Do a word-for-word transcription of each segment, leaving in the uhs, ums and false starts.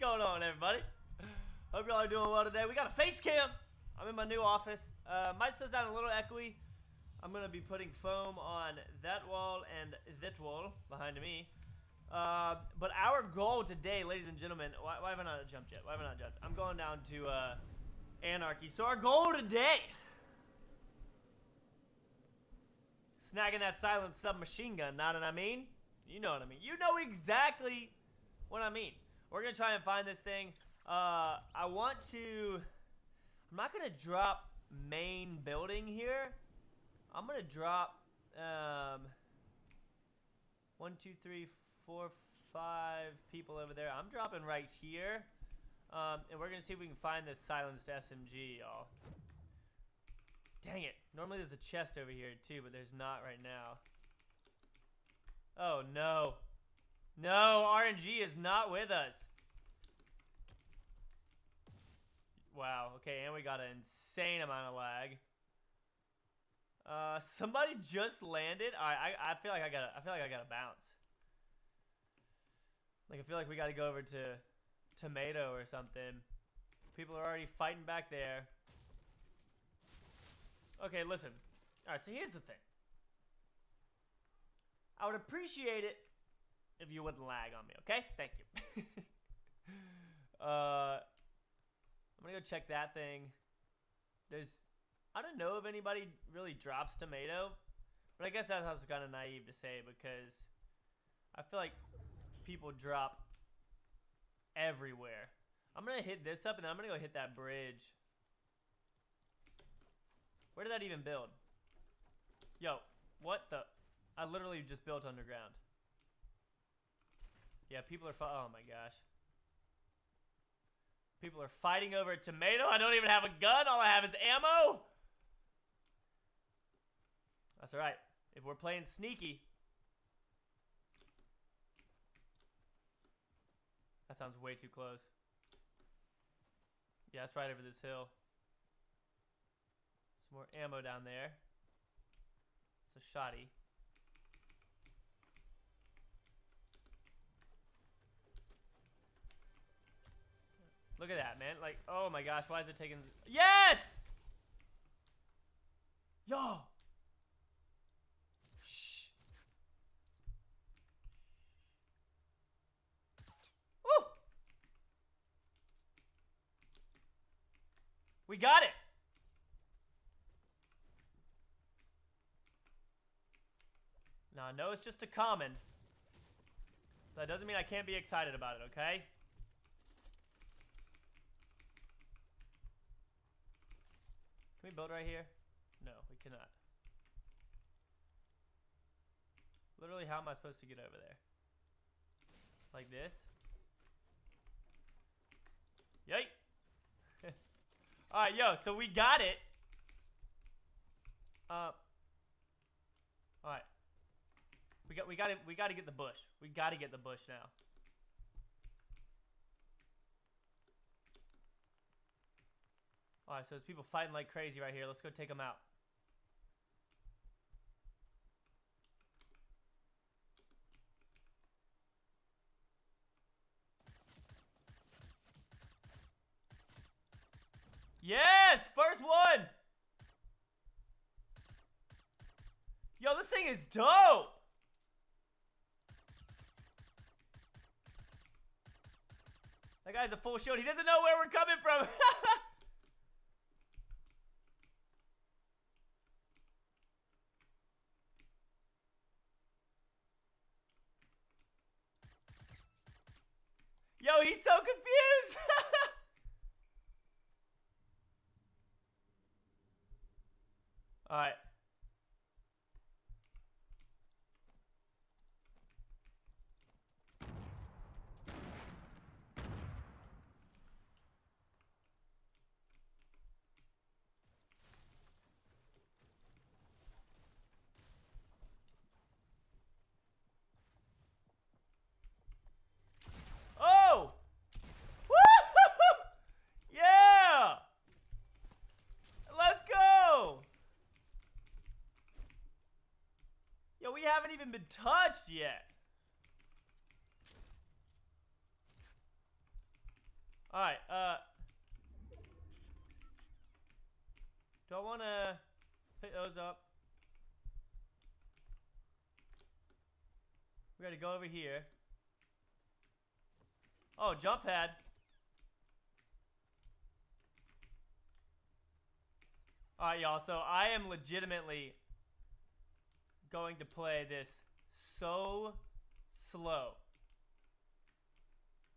What's going on, everybody? Hope y'all are doing well today. We got a face cam. I'm in my new office. Uh, might still sound a little echoey. I'm gonna be putting foam on that wall and that wall behind me. Uh, but our goal today, ladies and gentlemen, why, why have I not jumped yet? Why have I not jumped? I'm going down to uh, Anarchy. So our goal today, snagging that silent submachine gun. Know what I mean? You know what I mean. You know exactly what I mean. We're gonna try and find this thing. Uh, I want to. I'm not gonna drop main building here. I'm gonna drop um, one, two, three, four, five people over there. I'm dropping right here, um, and we're gonna see if we can find this silenced S M G, y'all. Dang it! Normally there's a chest over here too, but there's not right now. Oh no. No, R N G is not with us. Wow, okay, and we got an insane amount of lag. Uh, somebody just landed. All right, I, I feel like I gotta, I feel like I gotta bounce. Like, I feel like we gotta go over to Tomato or something. People are already fighting back there. Okay, listen. All right, so here's the thing. I would appreciate it if you wouldn't lag on me, okay? Thank you. uh, I'm gonna go check that thing. There's, I don't know if anybody really drops Tomato, but I guess that's also kind of naive to say because I feel like people drop everywhere. I'm gonna hit this up and then I'm gonna go hit that bridge. Where did that even build? Yo, what the? I literally just built underground. Yeah, people are fi- oh my gosh. People are fighting over a tomato. I don't even have a gun. All I have is ammo. That's all right. If we're playing sneaky. That sounds way too close. Yeah, that's right over this hill. Some more ammo down there. It's a shotty. Look at that, man. Like, oh my gosh, why is it taking... Yes! Yo! Shh. Woo! We got it! Nah, no, it's just a common. That doesn't mean I can't be excited about it, okay? Can we build right here? No, we cannot. Literally, how am I supposed to get over there? Like this? Yay! Alright, yo, so we got it. Uh Alright. We got we gotta we gotta get the bush. We gotta get the bush now. Alright, so there's people fighting like crazy right here. Let's go take them out. Yes! First one! Yo, this thing is dope! That guy's a full shield. He doesn't know where we're coming from! Yo, he's so confused! Alright. Haven't even been touched yet. Alright, uh... do I want to pick those up? We gotta go over here. Oh, jump pad. Alright, y'all. So, I am legitimately going to play this so slow.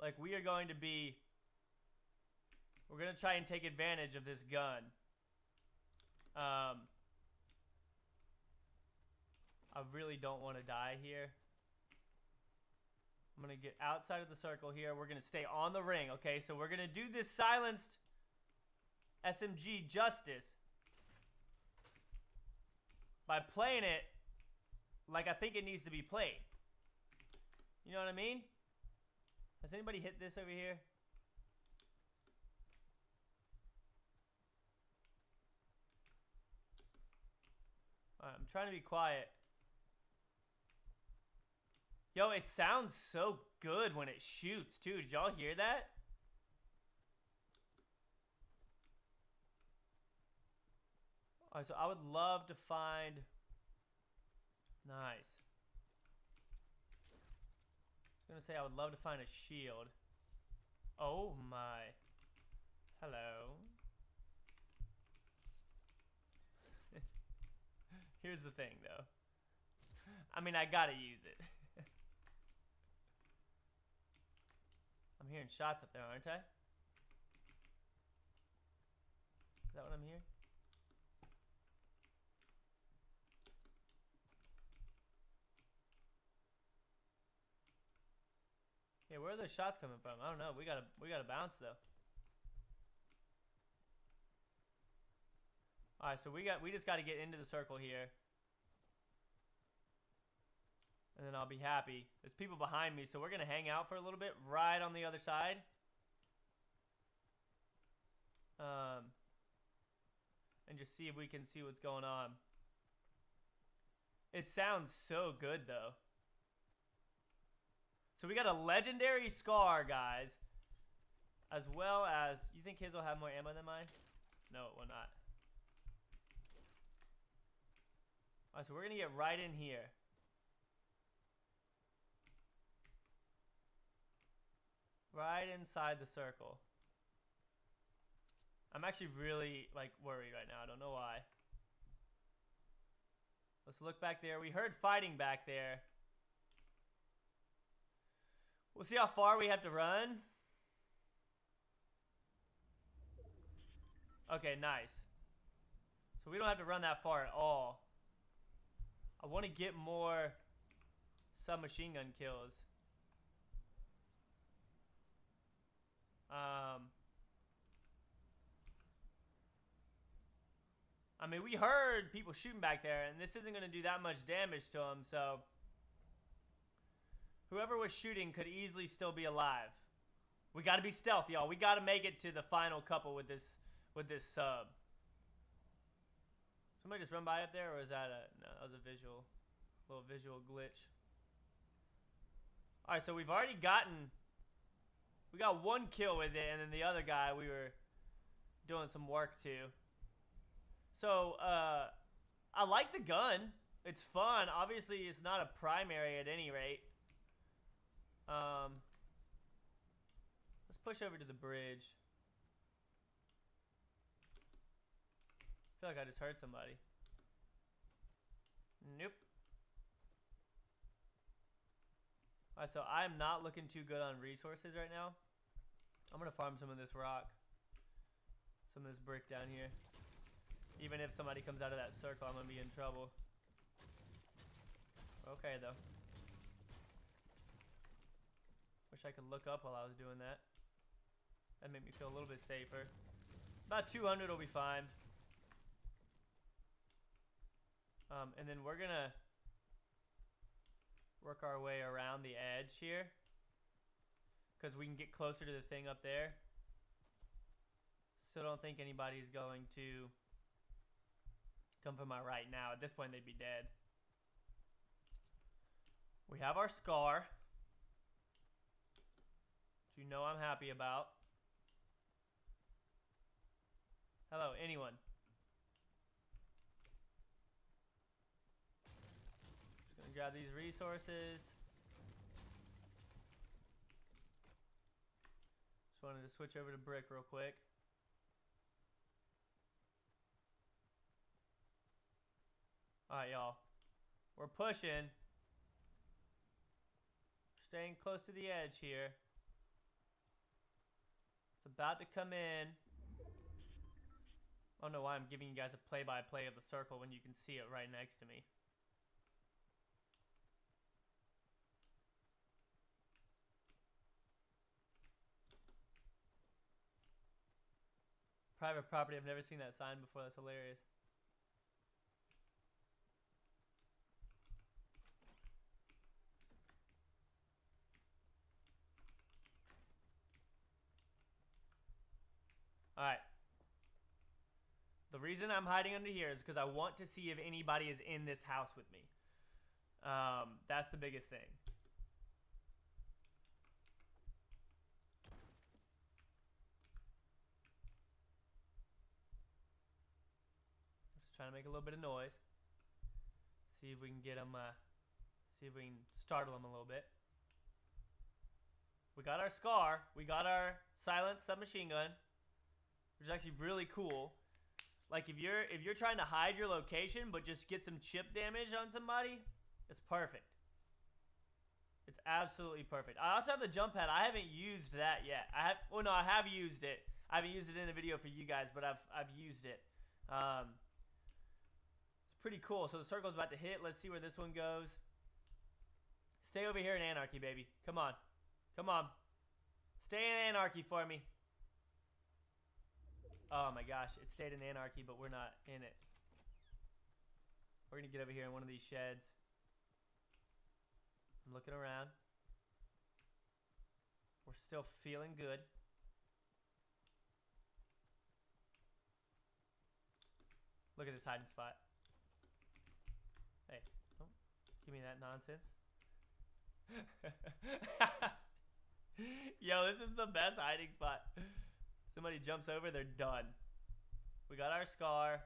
Like, we are going to be... We're going to try and take advantage of this gun. Um, I really don't want to die here. I'm going to get outside of the circle here. We're going to stay on the ring, okay? So we're going to do this silenced S M G justice by playing it like I think it needs to be played. You know what I mean? Has anybody hit this over here? Alright, I'm trying to be quiet. Yo, it sounds so good when it shoots, too. Did y'all hear that? Alright, so I would love to find... Nice. I was gonna say I would love to find a shield. Oh my. Hello. Here's the thing, though. I mean, I gotta use it. I'm hearing shots up there, aren't I? Is that what I'm hearing? Yeah, where are those shots coming from? I don't know. We gotta, we gotta bounce though. All right, so we got, we just got to get into the circle here, and then I'll be happy. There's people behind me, so we're gonna hang out for a little bit, right on the other side. Um, and just see if we can see what's going on. It sounds so good though. So we got a legendary scar, guys, as well as, you think his will have more ammo than mine? No, it will not. Alright, so we're gonna get right in here. Right inside the circle. I'm actually really, like, worried right now. I don't know why. Let's look back there. We heard fighting back there. We'll see how far we have to run. Okay, nice. So we don't have to run that far at all. I want to get more submachine gun kills. Um, I mean, we heard people shooting back there, and this isn't going to do that much damage to them, so whoever was shooting could easily still be alive. We got to be stealthy, y'all. We got to make it to the final couple with this with this sub. Uh, Somebody just run by up there, or is that a... No, that was a visual... little visual glitch. Alright, so we've already gotten... We got one kill with it, and then the other guy we were doing some work to. So, uh... I like the gun. It's fun. Obviously, it's not a primary at any rate. Um... Let's push over to the bridge. I feel like I just heard somebody. Nope. Alright, so I'm not looking too good on resources right now. I'm gonna farm some of this rock. Some of this brick down here. Even if somebody comes out of that circle, I'm gonna be in trouble. Okay, though. Wish I could look up while I was doing that. That made me feel a little bit safer. About two hundred will be fine. Um, and then we're gonna work our way around the edge here, because we can get closer to the thing up there. So I don't think anybody's going to come for my right now. At this point, they'd be dead. We have our scar, which you know I'm happy about. Hello, anyone? Just gonna grab these resources. Just wanted to switch over to brick real quick. Alright, y'all. We're pushing. Staying close to the edge here. It's about to come in. I don't know why I'm giving you guys a play-by-play of the circle when you can see it right next to me. Private property. I've never seen that sign before. That's hilarious. Alright. The reason I'm hiding under here is because I want to see if anybody is in this house with me. Um, that's the biggest thing. I'm just trying to make a little bit of noise. See if we can get them, uh, see if we can startle them a little bit. We got our SCAR. We got our silenced submachine gun, which is actually really cool. Like if you're if you're trying to hide your location but just get some chip damage on somebody, it's perfect. It's absolutely perfect. I also have the jump pad. I haven't used that yet. I have, well no, I have used it. I haven't used it in a video for you guys, but I've I've used it. Um, it's pretty cool. So the circle's about to hit. Let's see where this one goes. Stay over here in Anarchy, baby. Come on. Come on. Stay in Anarchy for me. Oh my gosh, it stayed in Anarchy, but we're not in it. We're gonna get over here in one of these sheds. I'm looking around. We're still feeling good. Look at this hiding spot. Hey, don't give me that nonsense. Yo, this is the best hiding spot. Somebody jumps over, they're done. We got our SCAR.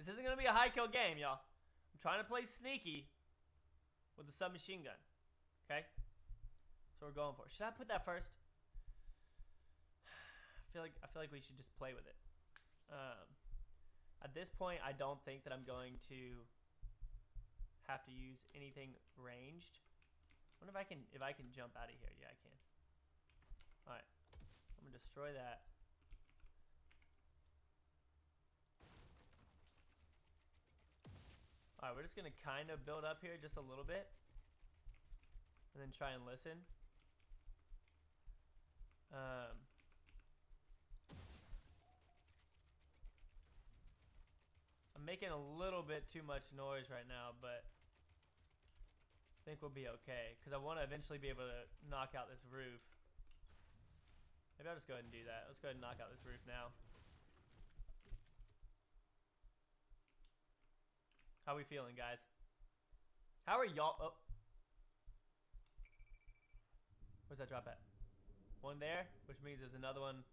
This isn't going to be a high kill game, y'all. I'm trying to play sneaky with the submachine gun. Okay? So we're going for it. Should I put that first? I feel like I feel like we should just play with it. Um, at this point, I don't think that I'm going to have to use anything ranged. I wonder if I can if I can jump out of here. Yeah, I can. All right. I'm gonna destroy that. Alright, we're just gonna kind of build up here just a little bit. And then try and listen. Um, I'm making a little bit too much noise right now, but I think we'll be okay. Because I want to eventually be able to knock out this roof. Maybe I'll just go ahead and do that. Let's go ahead and knock out this roof now. How we feeling, guys? How are y'all? Oh. Where's that drop at? One there, which means there's another one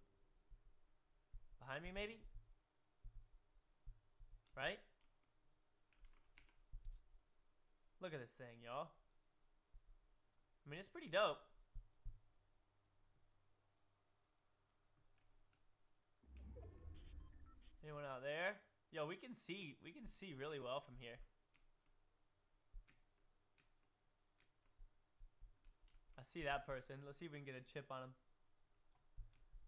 behind me, maybe? Right? Look at this thing, y'all. I mean, it's pretty dope. Anyone out there? Yo, we can see. We can see really well from here. I see that person. Let's see if we can get a chip on him.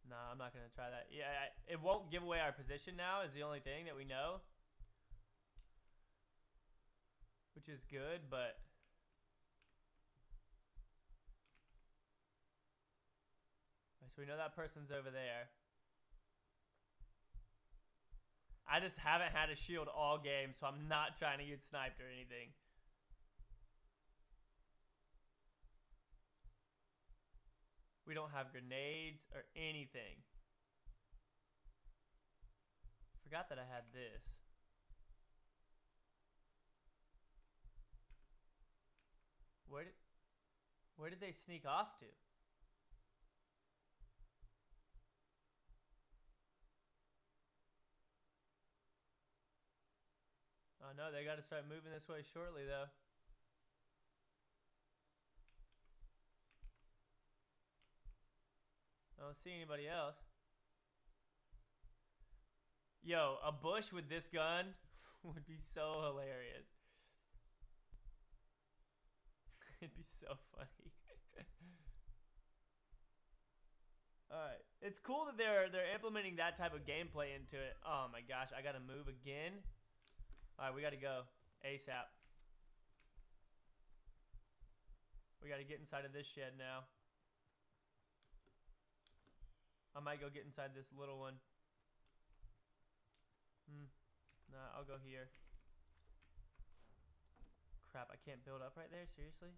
Nah, I'm not going to try that. Yeah, I, it won't give away our position now is the only thing that we know. Which is good, but... Right, so we know that person's over there. I just haven't had a shield all game, so I'm not trying to get sniped or anything. We don't have grenades or anything. Forgot that I had this. Where did, where did they sneak off to? Oh no, they gotta start moving this way shortly though. I don't see anybody else. Yo, a bush with this gun would be so hilarious. It'd be so funny. Alright. It's cool that they're they're implementing that type of gameplay into it. Oh my gosh, I gotta move again. Alright, we gotta go. ASAP. We gotta get inside of this shed now. I might go get inside this little one. Hmm. Nah, I'll go here. Crap, I can't build up right there? Seriously?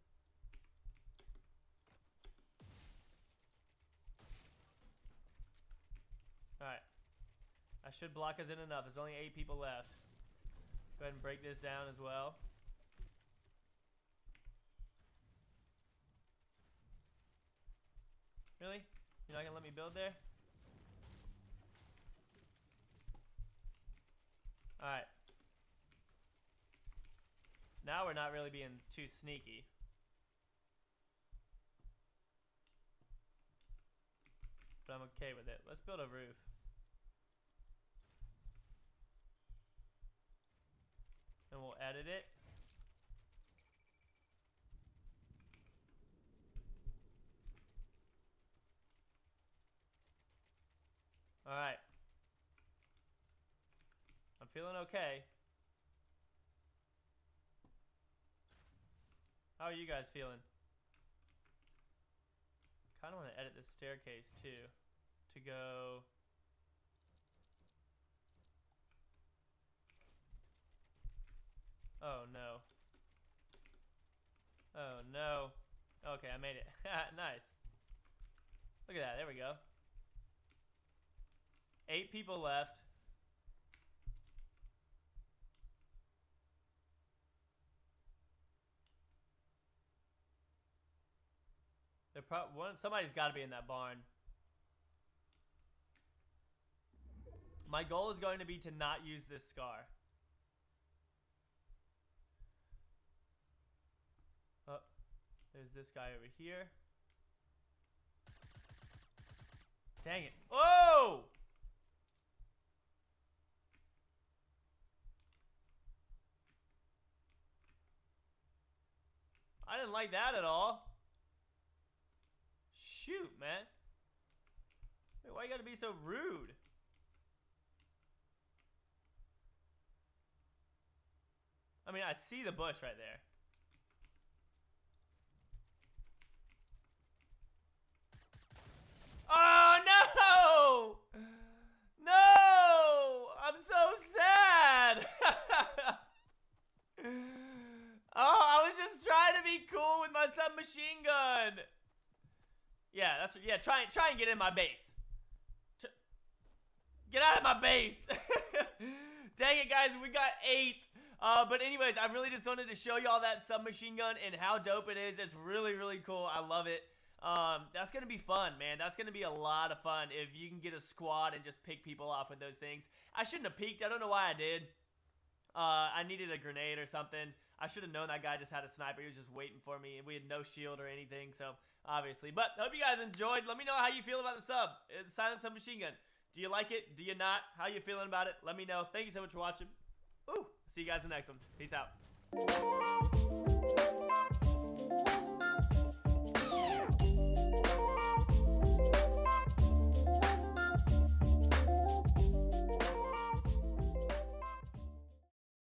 Alright. I should block us in enough. There's only eight people left. Go ahead and break this down as well. Really? You're not gonna let me build there? Alright. Now we're not really being too sneaky. But I'm okay with it. Let's build a roof. And we'll edit it. Alright. I'm feeling okay. How are you guys feeling? Kind of want to edit this staircase too, to go oh no oh no okay, I made it. Nice. Look at that. There we go. Eight people left. They're pro one, somebody's got to be in that barn. My goal is going to be to not use this scar. Oh, there's this guy over here. Dang it. Oh! I didn't like that at all. Shoot, man. Wait, why you gotta be so rude? I mean, I see the bush right there. Oh, no! No! I'm so sad! Oh, I was just trying to be cool with my submachine gun. Yeah, that's yeah. Try and try and get in my base. Try, get out of my base. Dang it, guys, we got eight. Uh, but anyways, I really just wanted to show you all that submachine gun and how dope it is. It's really really cool. I love it. Um, that's gonna be fun, man. That's gonna be a lot of fun if you can get a squad and just pick people off with those things. I shouldn't have peeked. I don't know why I did. Uh, I needed a grenade or something. I should have known that guy just had a sniper. He was just waiting for me. We had no shield or anything, so obviously. But hope you guys enjoyed. Let me know how you feel about the sub. It's Silent Submachine Gun. Do you like it? Do you not? How you feeling about it? Let me know. Thank you so much for watching. Ooh, see you guys in the next one. Peace out.